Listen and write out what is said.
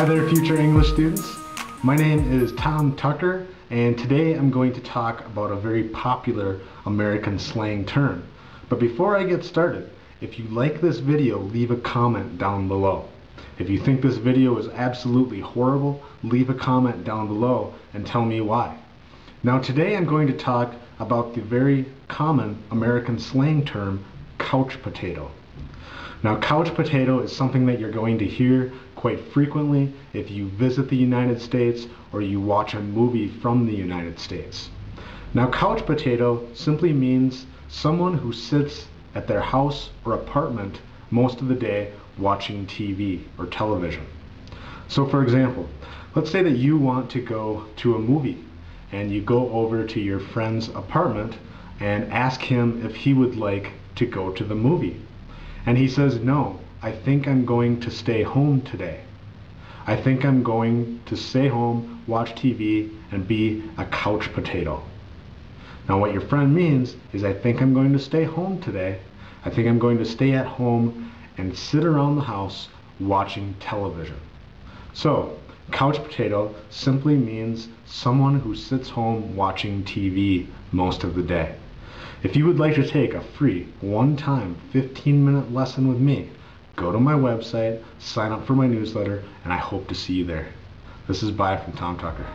Hi there, future English students. My name is Tom Tucker, and today I'm going to talk about a very popular American slang term. But before I get started, if you like this video, leave a comment down below. If you think this video is absolutely horrible, leave a comment down below and tell me why. Now today I'm going to talk about the very common American slang term, couch potato. Now, couch potato is something that you're going to hear quite frequently if you visit the United States or you watch a movie from the United States. Now, couch potato simply means someone who sits at their house or apartment most of the day watching TV or television. So for example, let's say that you want to go to a movie and you go over to your friend's apartment and ask him if he would like to go to the movie. And he says, no, I think I'm going to stay home today. I think I'm going to stay home, watch TV, and be a couch potato. Now what your friend means is, I think I'm going to stay home today. I think I'm going to stay at home and sit around the house watching television. So, couch potato simply means someone who sits home watching TV most of the day. If you would like to take a free, one-time, 15-minute lesson with me, go to my website, sign up for my newsletter, and I hope to see you there. This is bye from Tom Tucker.